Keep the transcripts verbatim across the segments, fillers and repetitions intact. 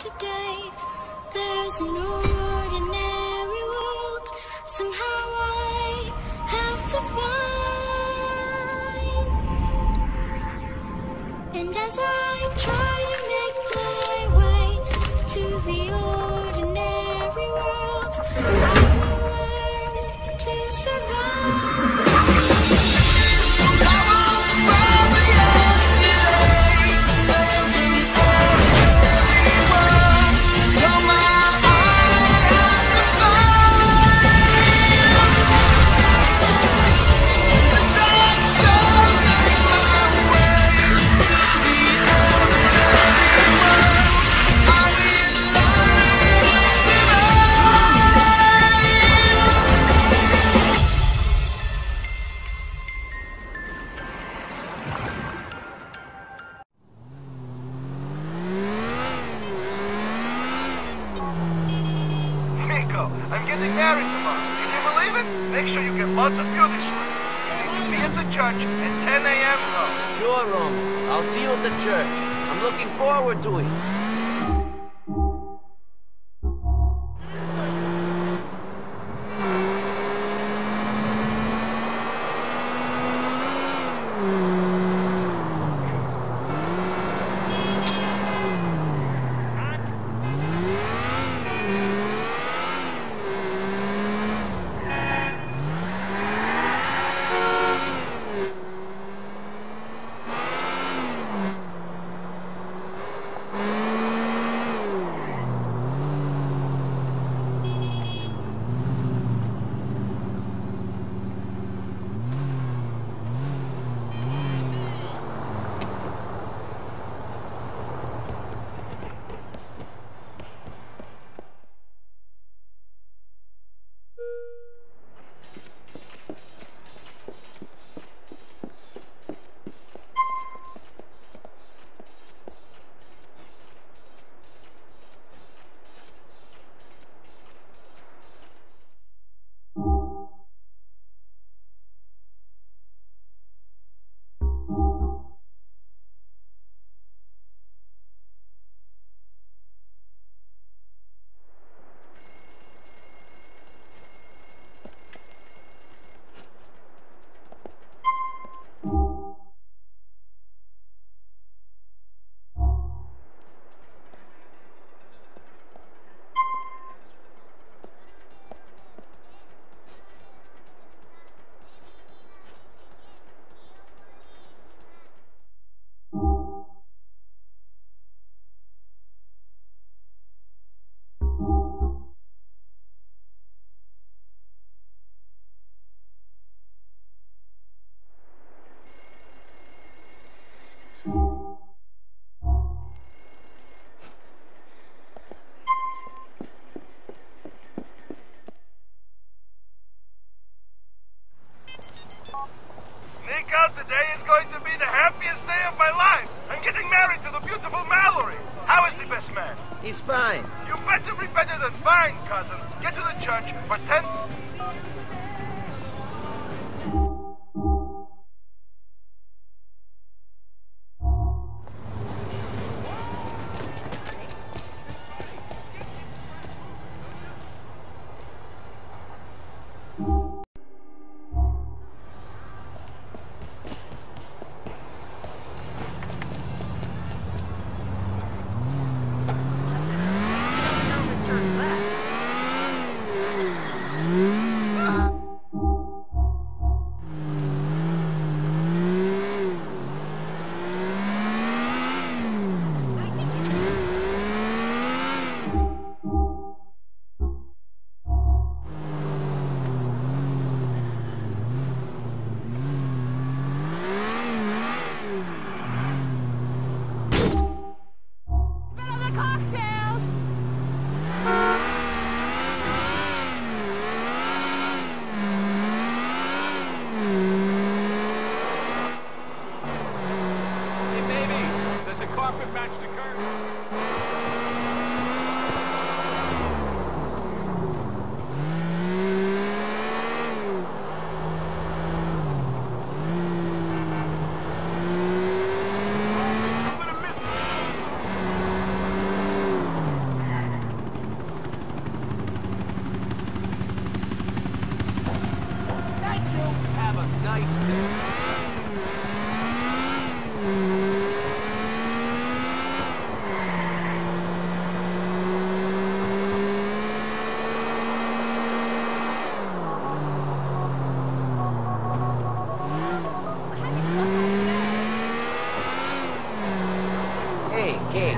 today. There's no ordinary world. Somehow I have to find. And as I try to make my way to the ordinary world, I will learn to survive. I'm getting married tomorrow. Can you believe it? Make sure you get lots of music stories. You need to be at the church at ten A M though. Sure, Roman. I'll see you at the church. I'm looking forward to it. Today is going to be the happiest day of my life. I'm getting married to the beautiful Mallory. How is the best man? He's fine. You better be better than fine, cousin. Get to the church for ten... Turn left. okay.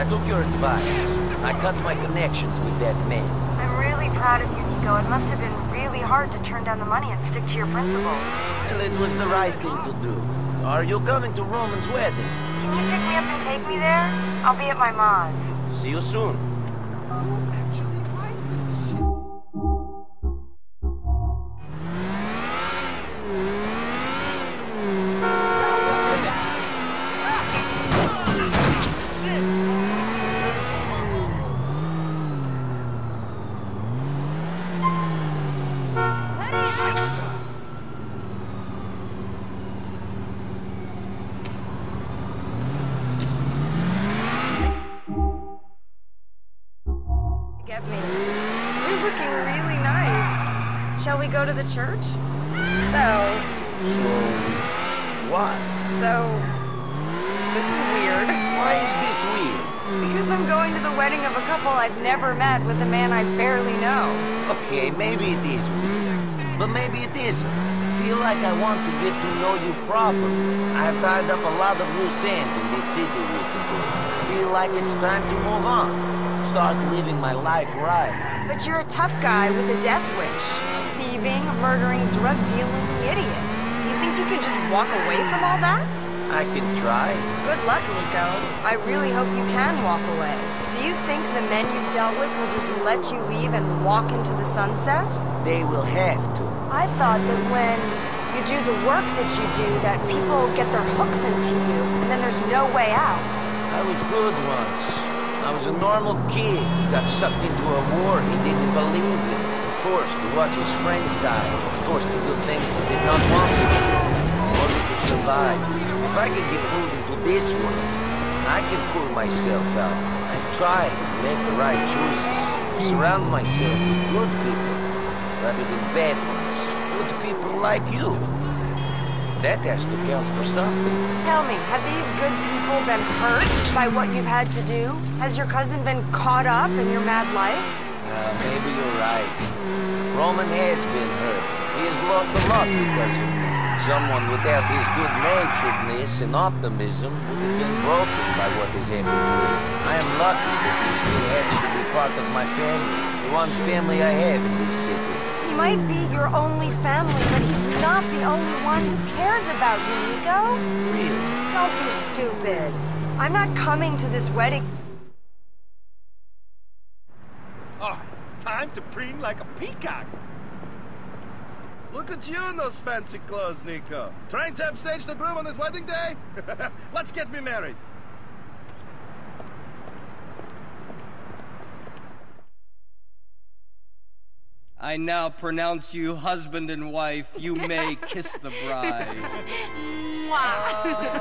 I took your advice. I cut my connections with that man. I'm really proud of you, Nico. It must have been really hard to turn down the money and stick to your principles. Well, it was the right thing to do. Are you coming to Roman's wedding? Can you pick me up and take me there? I'll be at my mom's. See you soon. Shall we go to the church? So... So... What? So... This is weird. Why is this weird? Because I'm going to the wedding of a couple I've never met with a man I barely know. Okay, maybe it is weird. But maybe it isn't. I feel like I want to get to know you properly. I've tied up a lot of loose ends in this city recently. I feel like it's time to move on. Start living my life right. But you're a tough guy with a death wish. Thieving, murdering, drug-dealing idiots. You think you can just walk away from all that? I can try. Good luck, Nico. I really hope you can walk away. Do you think the men you've dealt with will just let you leave and walk into the sunset? They will have to. I thought that when you do the work that you do, that people get their hooks into you, and then there's no way out. I was good once. I was a normal kid who got sucked into a war he didn't believe in. Forced to watch his friends die, forced to do things he did not want to do, in order to survive. If I could get pulled into this world, I can pull myself out. I've tried to make the right choices, surround myself with good people, rather than bad ones, good people like you. That has to count for something. Tell me, have these good people been hurt by what you've had to do? Has your cousin been caught up in your mad life? Uh, maybe you're right. Roman has been hurt. He has lost a lot because of me. Someone without his good-naturedness and optimism would have been broken by what has happened to him. I am lucky that he's still happy to be part of my family. The one family I have in this city. He might be your only family, but he's not the only one who cares about you, Nico. Really? Don't be stupid. I'm not coming to this wedding. Time to preen like a peacock. Look at you in those fancy clothes, Nico. Trying to upstage the groom on his wedding day? Let's get me married. I now pronounce you husband and wife. You may kiss the bride. uh...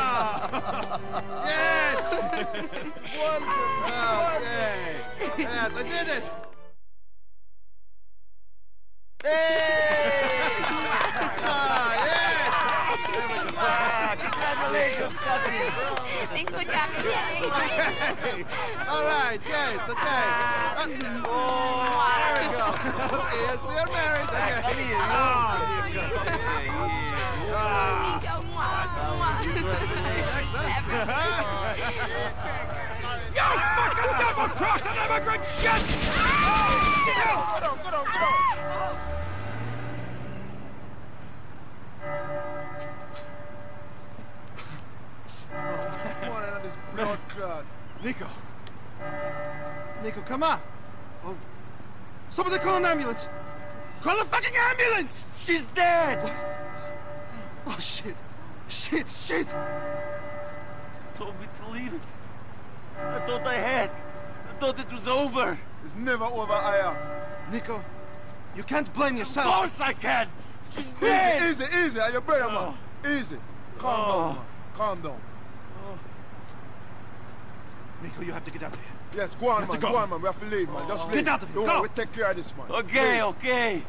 oh. Yes! Wonderful. Okay. Yes, I did it! Hey! Ah, yes! Ah, congratulations, cousin! Thanks for coming. Okay. All right, yes, okay. Uh, oh, there we go. Okay, yes, we are married. Okay. Oh, there you go. You fucking double-crossed an immigrant shit! Oh, get out! Get out, get out, get out! Oh, come on out of this blood clot. Nico. Nico, come on. Oh. Somebody call an ambulance. Call a fucking ambulance! She's dead! What? Oh, shit. Shit, shit! She told me to leave it. I thought I had. I thought it was over. It's never over, Aya. Nico, you can't blame yourself. Of course I can! She's dead! Easy, easy, easy. Aya, brother, man. Easy. Calm oh. down, man. Calm down. Oh. Nico, you have to get out of here. Yes, go on, man. Go. go on, man. We have to leave, man. Oh. Just leave. Get out of here. Don't worry, we take care of this, man. Okay, leave. okay.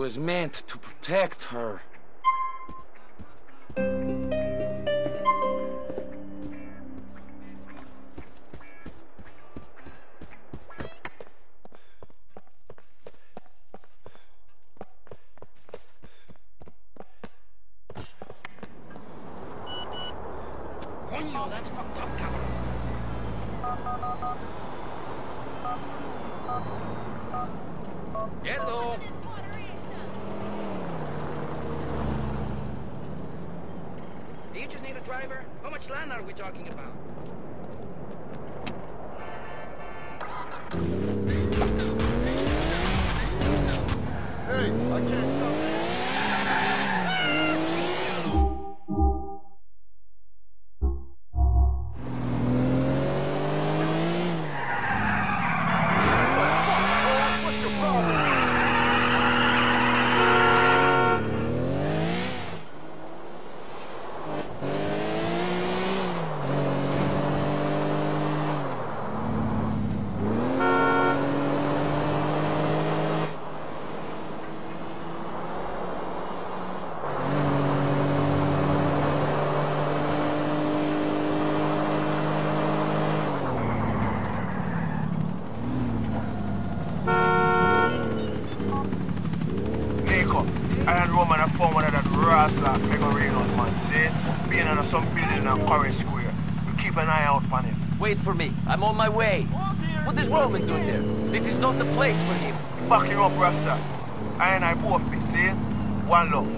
was meant to protect her. For me. I'm on my way. What is Roman doing there? This is not the place for him. Fucking up, Rasta. I and I both be see? One love.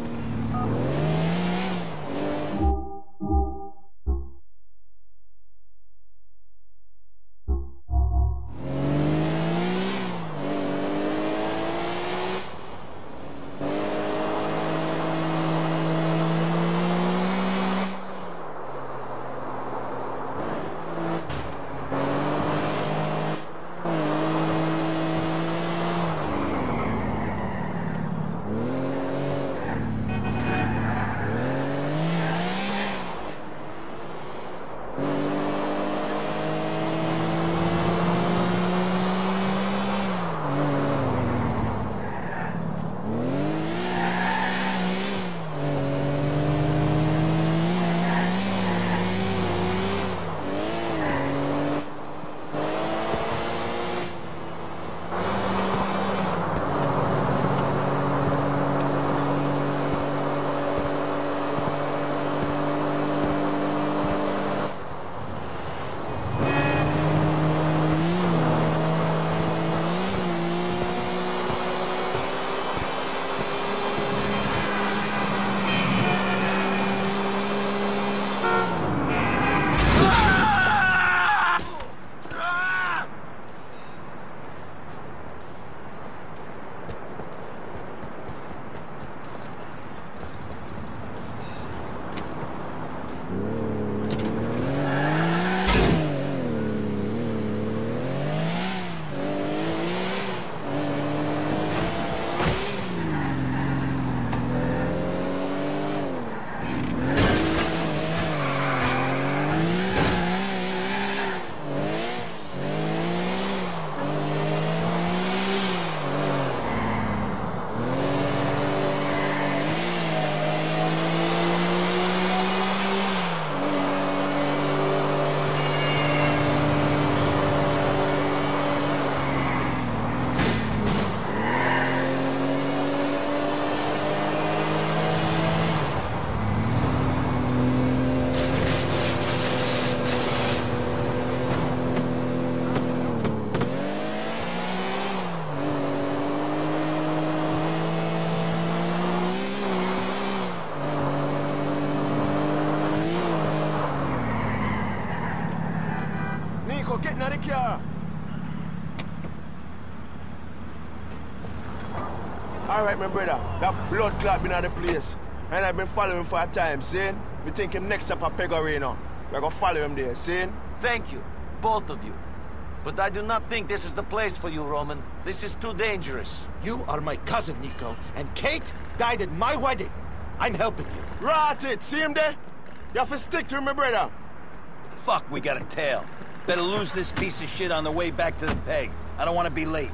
Alright, my brother, that blood clot been out of the place. And I've been following for a time, see? We think him next up at Pegorino. We're gonna follow him there, see? Thank you, both of you. But I do not think this is the place for you, Roman. This is too dangerous. You are my cousin, Nico, and Kate died at my wedding. I'm helping you. Rot it, see him there? You have to stick to him, my brother. Fuck, we got a tail. Better lose this piece of shit on the way back to the peg. I don't want to be late.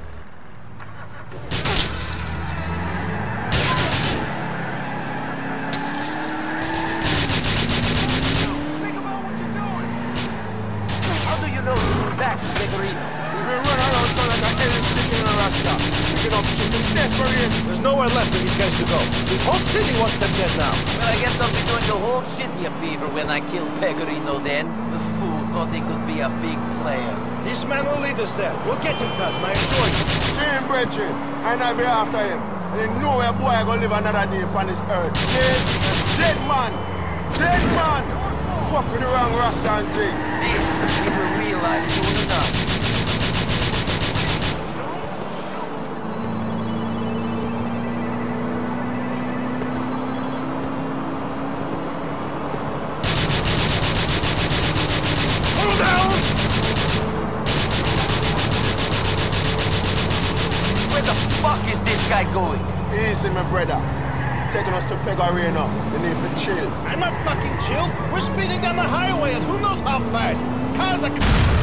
slavery. We've been run out of time like I can't stick in Alaska. We can all shoot them desperate. There's nowhere left for these guys to go. The whole city wants them dead now. Well, I guess I'll be doing the whole city a favor when I kill Pecorino then. The fool thought he could be a big player. This man will lead us there. We'll get him, cousin, I assure you. See him, Bridget, and I'll be after him. And you know where boy I gonna live another day upon this earth. Dead, dead man, dead man. Fuck with the wrong Rasta and Jig. This we will realize soon enough. Taking us to Pecorino. You need to chill. I'm not fucking chill. We're speeding down the highway and who knows how fast. Cars are...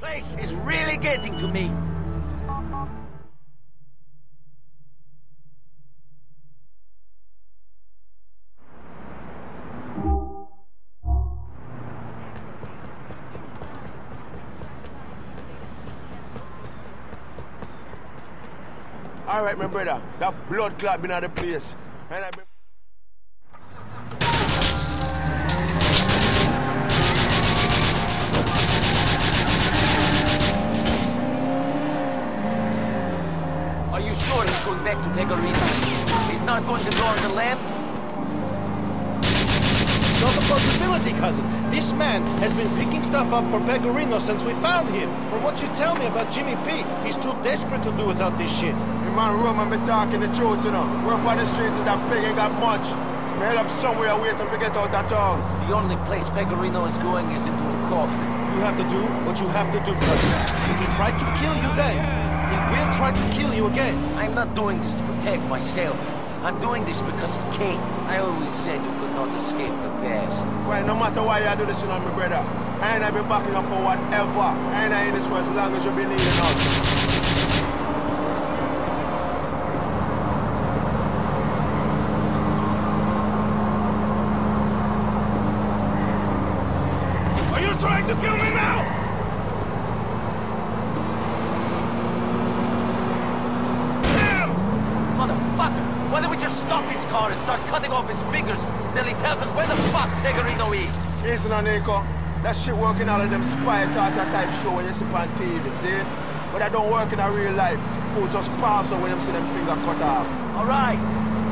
Place is really getting to me. All right, my brother, that blood clot been out of place. And I been... Are you sure he's going back to Pecorino? He's not going to go on the lamp? It's not a possibility, cousin. This man has been picking stuff up for Pecorino since we found him. From what you tell me about Jimmy P, he's too desperate to do without this shit. Man, Roman be talking the truth, you know. We're up on the streets that pig ain't got much. We held up somewhere waiting to get out that town. The only place Pecorino is going is into a coffin. You have to do what you have to do, cousin. If he tried to kill you then, he will try to kill you again. I'm not doing this to protect myself. I'm doing this because of Kate. I always said you could not escape the past. Well, no matter why you do this, you know, my brother. I ain't been backing up for whatever. I ain't in this for as long as you been needing us. That shit working out of them spy tata type show when you see on T V, see? But that don't work in a real life. People just pass away when them see them finger cut off. Alright,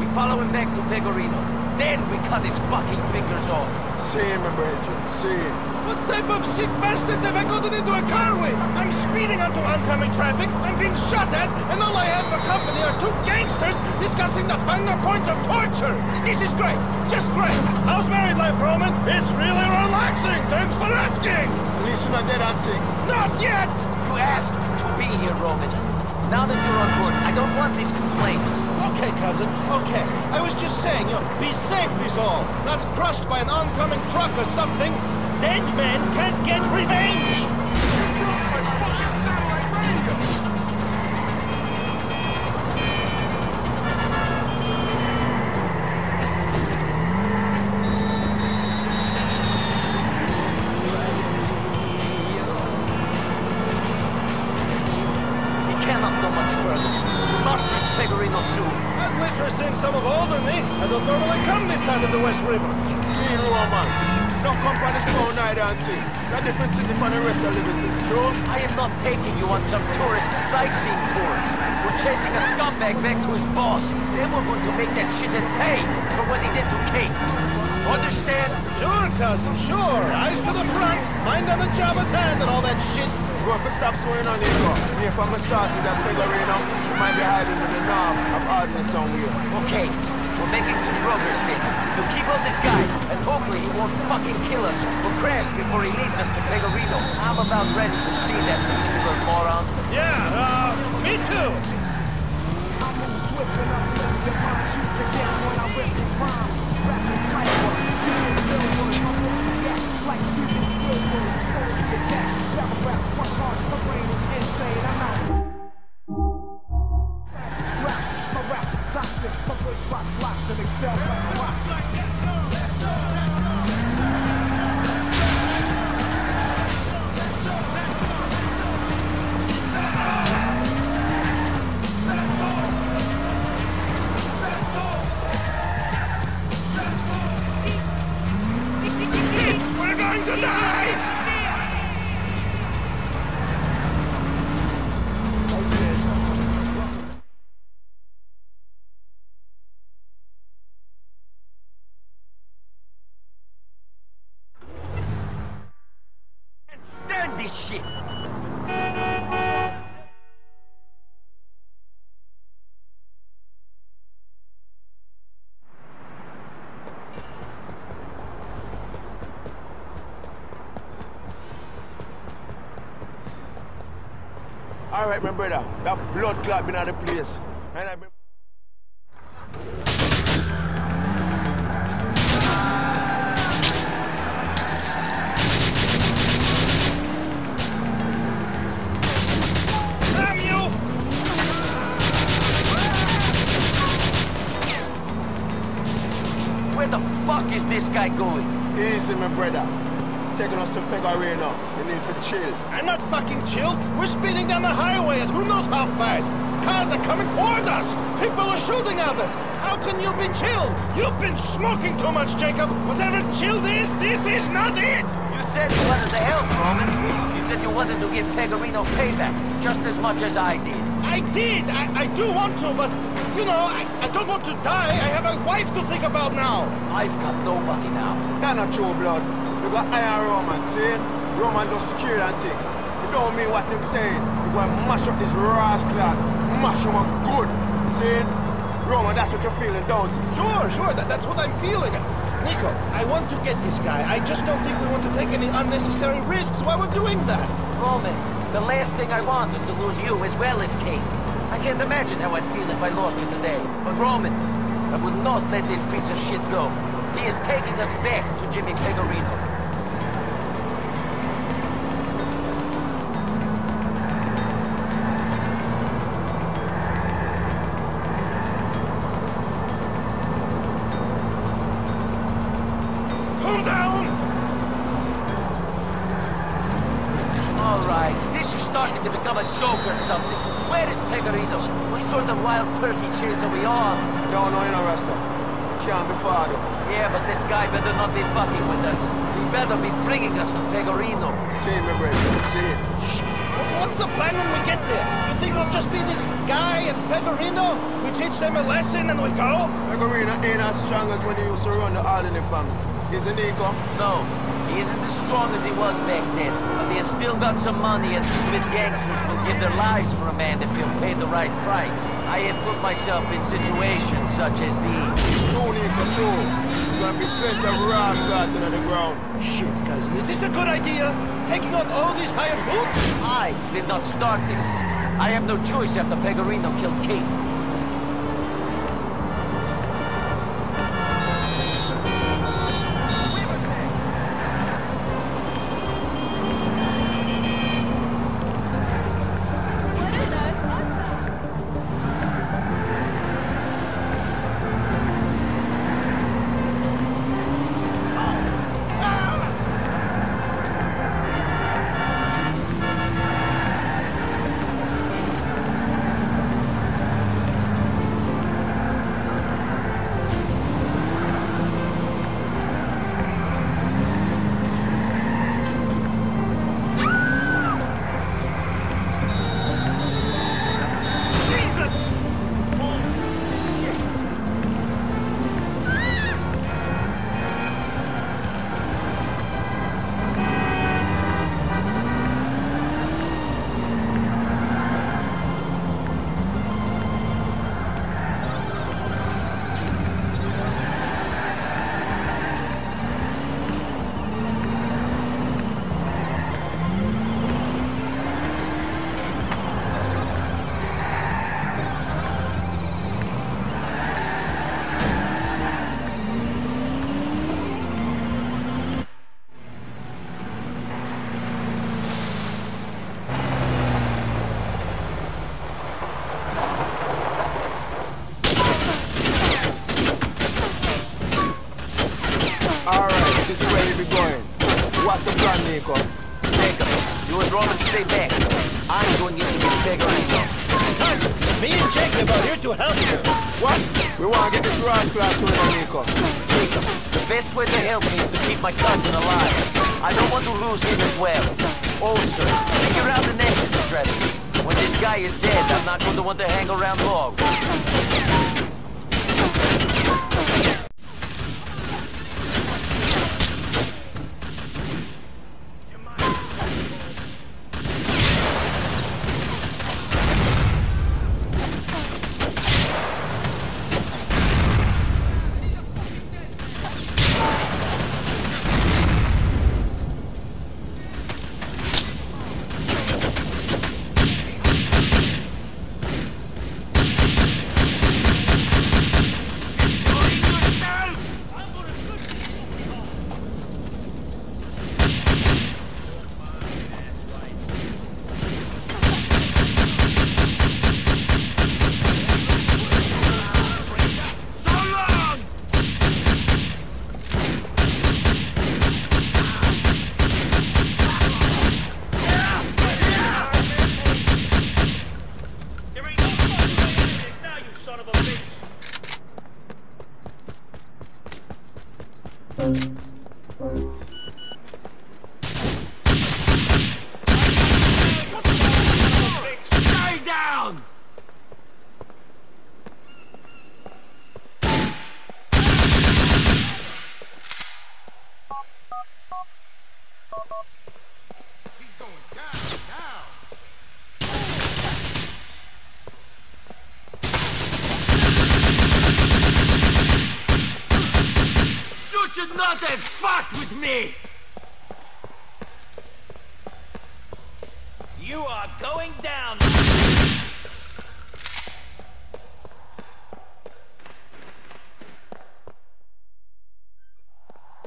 we follow him back to Pecorino. Then we cut his fucking fingers off. See him, Bridget, see him. What type of sick bastards have I gotten into a car with? I'm speeding onto oncoming traffic, I'm being shot at, and all I have for company are two gangsters discussing the finer points of torture. This is great, just great. How's married life, Roman? It's really relaxing, thanks for asking. At least you're not dead, auntie. Not yet! You asked to be here, Roman. Now that you're on board, I don't want these complaints. Okay, cousin, okay. I was just saying, you know, be safe is all. Not crushed by an oncoming truck or something. Dead men can't get revenge! I am not taking you on some tourist sightseeing tour. We're chasing a scumbag back to his boss. Then we're going to make that shit and pay for what he did to Kate. Understand? Sure, cousin, sure. Eyes to the front, mind on the job at hand and all that shit. We're going to stop swearing on you, bro. If I'm a sausage that Pecorino, you might be hiding in the knob of oddness on you. Okay, we're making some progress here. You keep on this guy, and hopefully he won't fucking kill us or crash before he leads us to Pecorino. I'm about ready to see that particular moron. Yeah, uh, me too! I'm always whipping up the divine, shoot the down when I rip the rhyme. Rapping sniper, feeling still, one of my tonight! All right, my brother, that blood clot been out of place. And I been... Damn you! Where the fuck is this guy going? Easy, my brother. Taking us to Figueroa, and need for chill. I'm not fucking chill. We're speeding down the highway at who knows how fast. Cars are coming toward us. People are shooting at us. How can you be chill? You've been smoking too much, Jacob. Whatever chill is, this is not it. You said you wanted the help, Roman. You said you wanted to give Pegarino payback, just as much as I did. I did. I, I do want to, but, you know, I, I don't want to die. I have a wife to think about now. I've got nobody now. That's not true, blood. You got iron Roman, see? Roman just scared and thing. You don't mean what him saying. You gonna mash up this rascal, mash him up good, see? Roman, that's what you're feeling, don't you? Sure, sure, that, that's what I'm feeling. Nico, I want to get this guy. I just don't think we want to take any unnecessary risks while we're doing that. Roman, the last thing I want is to lose you as well as Kate. I can't imagine how I'd feel if I lost you today. But Roman, I would not let this piece of shit go. He is taking us back to Jimmy Pegarino. Isn't he, Nico? No, he isn't as strong as he was back then, but they have still got some money and stupid gangsters will give their lives for a man if he'll pay the right price. I have put myself in situations such as these. It's true, Nico, true. There's gonna be plenty of rash guards on the ground. Shit, cousin, is this a good idea? Taking on all these hired boots? I did not start this. I have no choice after Pegarino killed Kate. What? We want to get this rascal out to him, Nico. Jacob, best way to help me is to keep my cousin alive. I don't want to lose him as well. Also, figure out an exit strategy. When this guy is dead, I'm not going to want to hang around long.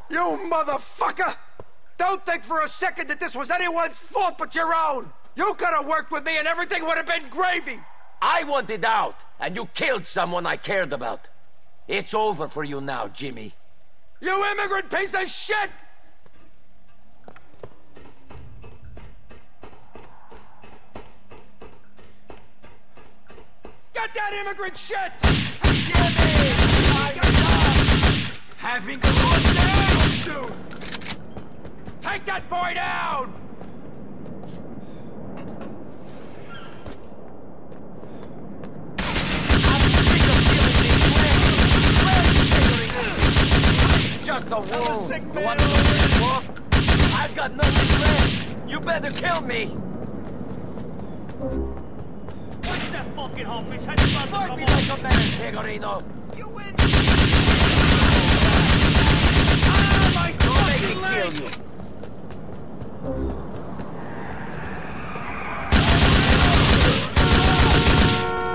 You motherfucker! Don't think for a second that this was anyone's fault but your own! You could have worked with me and everything would have been gravy! I wanted out, and you killed someone I cared about. It's over for you now, Jimmy. You immigrant piece of shit! Get that immigrant shit! Jimmy! Having a good day! Take that boy down! It's just a wound. You want to finish him off? I've got nothing left. You better kill me. What's that fucking hope? He's had to fight me like a man, Tegorino. You win. Kill you. Kill you.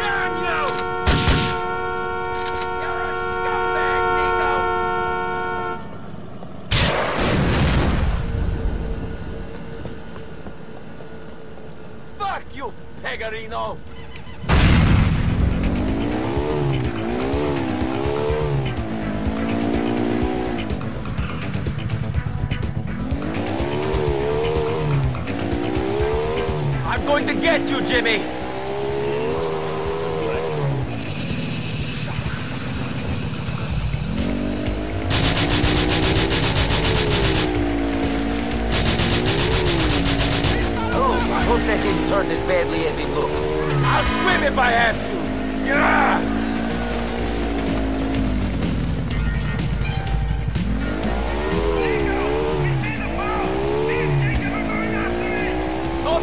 Damn you! You're a scumbag, Nico! Fuck you, Tegorino! I'm going to get you, Jimmy! Oh, I hope that didn't turn as badly as it looked. I'll swim if I have to! Yeah!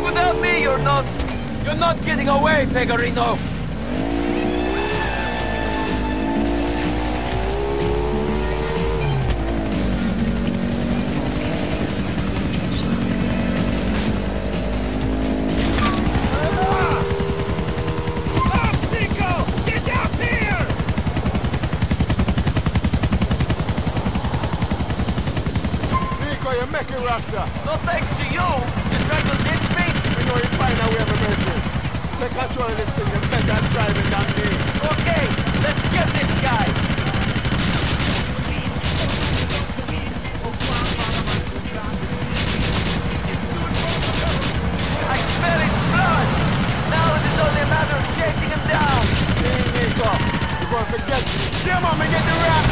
Without me, you're not... You're not getting away, Tegorino! Forget you. Come on, man, get the rap.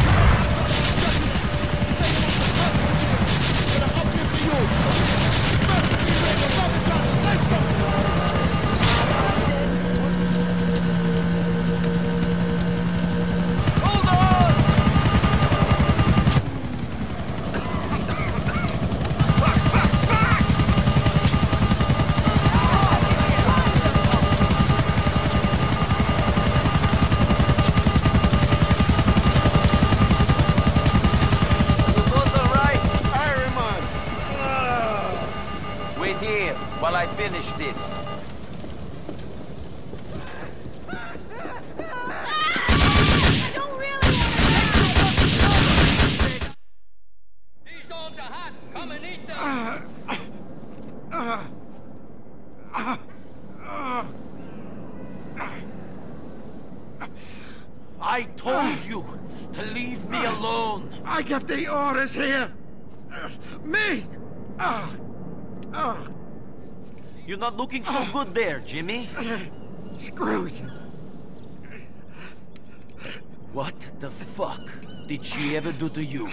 here while I finish this. I told you to leave me alone. I give the orders here. Me! You're not looking so good there, Jimmy. Screw you. What the fuck did she ever do to you?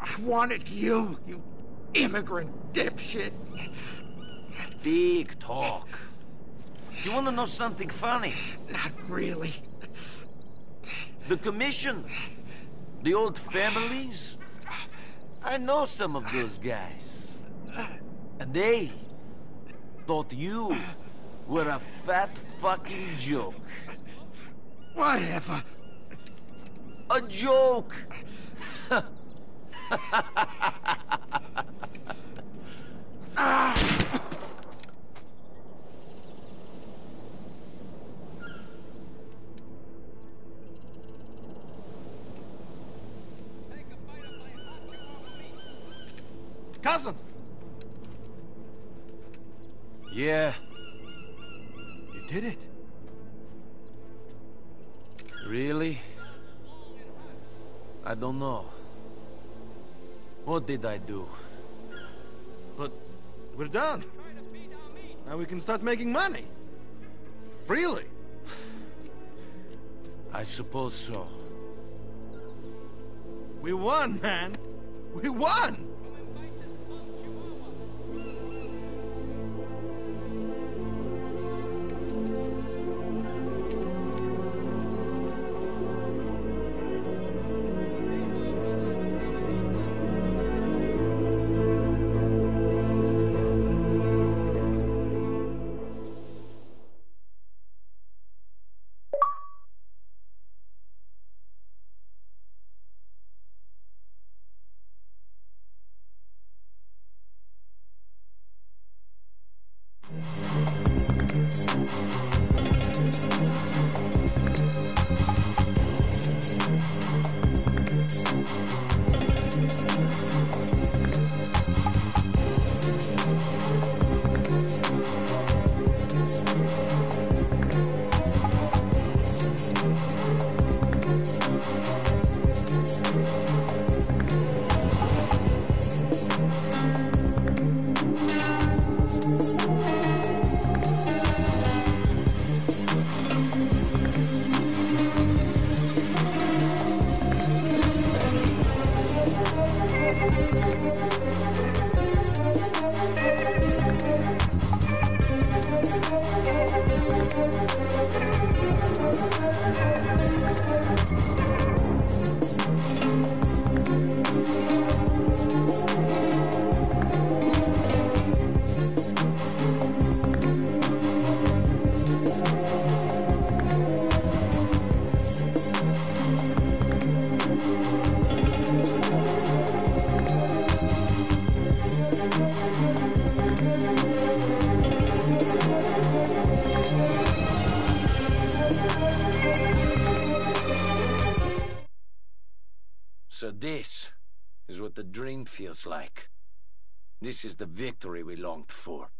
I wanted you, you immigrant dipshit. Big talk. You want to know something funny? Not really. The commission, the old families, I know some of those guys. And they thought you were a fat fucking joke. Whatever. A joke. Cousin. Yeah. You did it. Really? I don't know. What did I do? But we're done. Now we can start making money. Freely. I suppose so. We won, man. We won! So this is what the dream feels like. This is the victory we longed for.